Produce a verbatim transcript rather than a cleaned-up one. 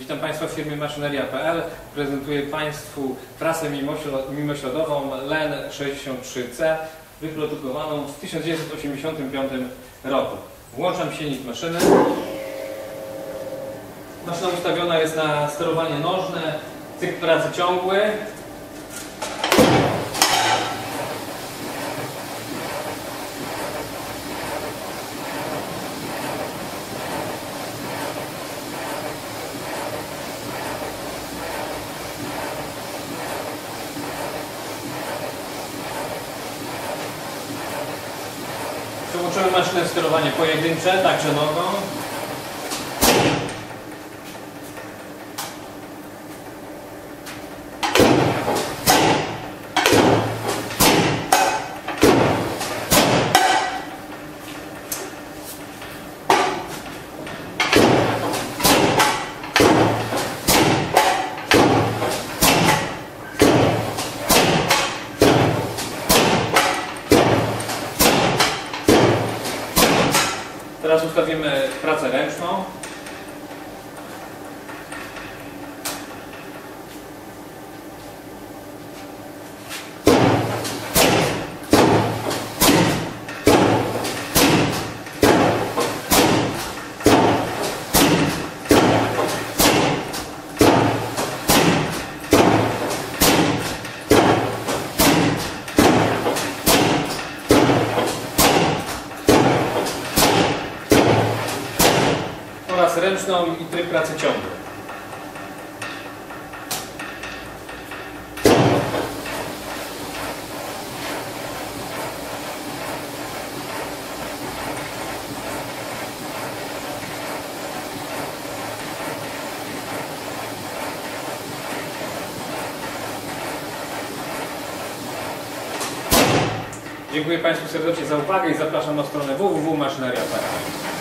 Witam Państwa w firmie Maszyneria kropka p l. Prezentuję Państwu prasę mimośladową L E N sześćdziesiąt trzy C, wyprodukowaną w tysiąc dziewięćset osiemdziesiątym piątym roku. Włączam silnik maszyny. Maszyna ustawiona jest na sterowanie nożne, cykl pracy ciągły. Przełączymy maszynę w sterowanie pojedyncze, także nogą. Teraz ustawimy pracę ręczną. Pracę ręczną i tryb pracy ciągły. Dziękuję Państwu serdecznie za uwagę i zapraszam na stronę w w w kropka maszyneria kropka p l.